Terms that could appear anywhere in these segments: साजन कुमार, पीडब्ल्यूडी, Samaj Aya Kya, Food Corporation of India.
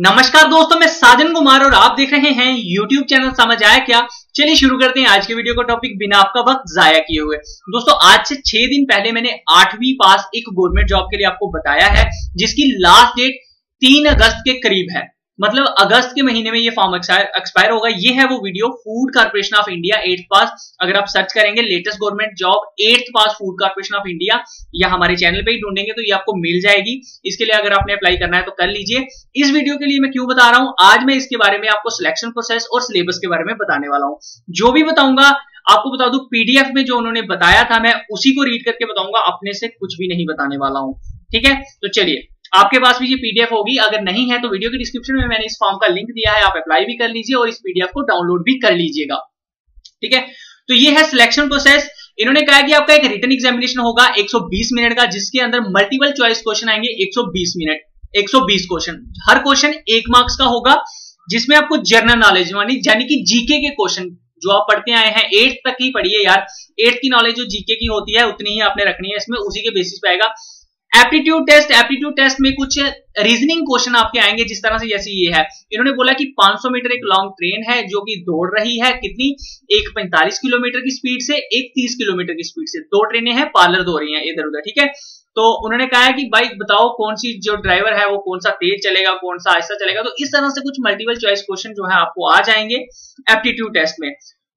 नमस्कार दोस्तों, मैं साजन कुमार और आप देख रहे हैं YouTube चैनल समझ आया क्या। चलिए शुरू करते हैं आज के वीडियो का टॉपिक बिना आपका वक्त जाया किए हुए। दोस्तों, आज से 6 दिन पहले मैंने 8वीं पास एक गवर्नमेंट जॉब के लिए आपको बताया है, जिसकी लास्ट डेट 3 अगस्त के करीब है। मतलब अगस्त के महीने में ये फॉर्म एक्सपायर होगा। ये है वो video food corporation of India 8th pass. अगर आप सर्च करेंगे latest government job 8th pass food corporation of India या हमारे चैनल पे ही ढूंढेंगे तो ये आपको मिल जाएगी। इसके लिए अगर आपने अप्लाई करना है तो कर लीजिए। इस वीडियो के लिए मैं क्यों बता रहा हूँ, आज मैं इसके बारे में आपको सिलेक्शन प्रोसेस और सिलेबस के बारे में बताने वाला हूँ। जो भी बताऊंगा आपको बता दूं, पीडीएफ में जो उन्होंने बताया था मैं उसी को रीड करके बताऊंगा, अपने से कुछ भी नहीं बताने वाला हूँ। ठीक है, तो चलिए, आपके पास भी ये पीडीएफ होगी, अगर नहीं है तो वीडियो के डिस्क्रिप्शन में मैंने इस फॉर्म का लिंक दिया है, आप अप्लाई भी कर लीजिए और इस पीडीएफ को डाउनलोड भी कर लीजिएगा। ठीक है, तो ये है सिलेक्शन प्रोसेस। इन्होंने कहा कि आपका एक रिटन एग्जामिनेशन होगा 120 मिनट का, जिसके अंदर मल्टीपल चॉइस क्वेश्चन आएंगे 120 क्वेश्चन। हर क्वेश्चन 1 मार्क्स का होगा, जिसमें आपको जनरल नॉलेज यानी कि जीके के क्वेश्चन जो आप पढ़ते आए हैं 8th तक ही पढ़िए यार। 8th की नॉलेज जो जीके की होती है उतनी ही आपने रखनी है, इसमें उसी के बेसिस पे आएगा। एप्टीट्यूड टेस्ट में कुछ रीजनिंग क्वेश्चन आपके आएंगे, जिस तरह से जैसे ये है। इन्होंने बोला कि 500 मीटर एक लॉन्ग ट्रेन है जो कि दौड़ रही है, कितनी, एक 45 किलोमीटर की स्पीड से, एक 30 किलोमीटर की स्पीड से। 2 ट्रेनें हैं, पार्लर दो रही हैं इधर उधर। ठीक है, तो उन्होंने कहा है कि भाई बताओ कौन सी, जो ड्राइवर है वो कौन सा तेज चलेगा, कौन सा आहिस्ता चलेगा। तो इस तरह से कुछ मल्टीपल चॉइस क्वेश्चन जो है आपको आ जाएंगे एप्टीट्यूड टेस्ट में।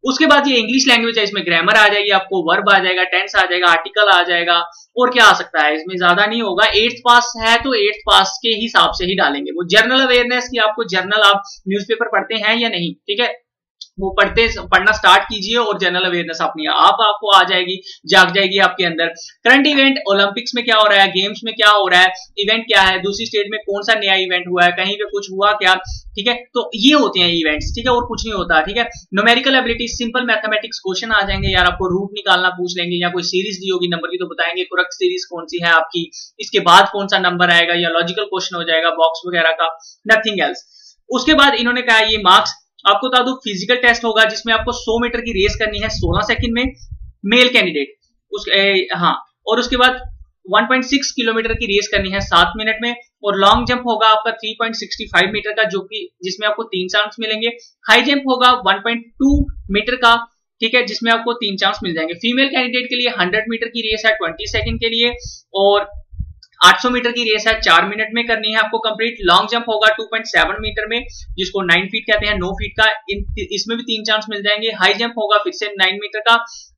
उसके बाद ये इंग्लिश लैंग्वेज है, इसमें ग्रामर आ जाएगी, आपको वर्ब आ जाएगा, टेंस आ जाएगा, आर्टिकल आ जाएगा, और क्या आ सकता है, इसमें ज्यादा नहीं होगा। 8th पास है तो 8th पास के हिसाब से ही डालेंगे वो। जनरल अवेयरनेस की आपको, जनरल आप न्यूज़पेपर पढ़ते हैं या नहीं, ठीक है, वो पढ़ना स्टार्ट कीजिए और जनरल अवेयरनेस अपनी आपको आ जाएगी, जाग जाएगी आपके अंदर। करंट इवेंट, ओलंपिक्स में क्या हो रहा है, गेम्स में क्या हो रहा है, इवेंट क्या है, दूसरी स्टेट में कौन सा नया इवेंट हुआ है, कहीं पे कुछ हुआ क्या, ठीक है, तो ये होते हैं इवेंट्स। ठीक है, और कुछ नहीं होता। ठीक है, numerical ability, simple mathematics question आ जाएंगे यार, आपको रूट निकालना पूछ लेंगे, या कोई सीरीज दी होगी नंबर की तो बताएंगे करेक्ट सीरीज कौन सी है आपकी, इसके बाद कौन सा नंबर आएगा, या लॉजिकल क्वेश्चन हो जाएगा बॉक्स वगैरह का, नथिंग एल्स। उसके बाद इन्होंने कहा ये मार्क्स आपको बता दो। फिजिकल टेस्ट होगा जिसमें आपको 100 मीटर की रेस करनी है 16 सेकंड में, मेल कैंडिडेट और उसके बाद 1.6 किलोमीटर की रेस करनी है 7 मिनट में। और लॉन्ग जंप होगा आपका 3.65 मीटर का, जो कि जिसमें आपको 3 चांस मिलेंगे। हाई जंप होगा 1.2 मीटर का, ठीक है, जिसमें आपको 3 चांस मिल जाएंगे। फीमेल कैंडिडेट के लिए 100 मीटर की रेस है 20 सेकेंड के लिए, और 800 मीटर की रेस है 4 मिनट में करनी है आपको कंप्लीट। लॉन्ग जंप होगा 2.7 मीटर में, जिसको 9 फीट कहते हैं, 9 फीट का, इसमें भी 3 चांस मिल जाएंगे। हाई जंप होगा फिर से 9 मीटर का,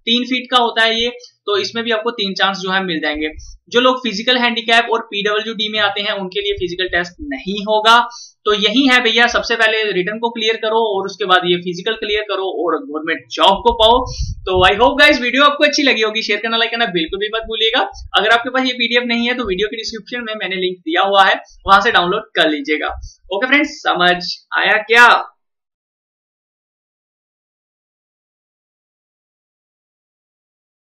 3 फीट का होता है ये, तो इसमें भी आपको 3 चांस जो है मिल जाएंगे। जो लोग फिजिकल हैंडीकैप और पीडब्ल्यूडी में आते हैं उनके लिए फिजिकल टेस्ट नहीं होगा। तो यही है भैया, सबसे पहले रिटन को क्लियर करो और उसके बाद ये फिजिकल क्लियर करो और गवर्नमेंट जॉब को पाओ। तो आई होप गाइस वीडियो आपको अच्छी लगी होगी, शेयर करना, लाइक करना बिल्कुल भी मत भूलिएगा। अगर आपके पास ये पीडीएफ नहीं है तो वीडियो के डिस्क्रिप्शन में मैंने लिंक दिया हुआ है, वहां से डाउनलोड कर लीजिएगा। ओके फ्रेंड्स, समझ आया क्या।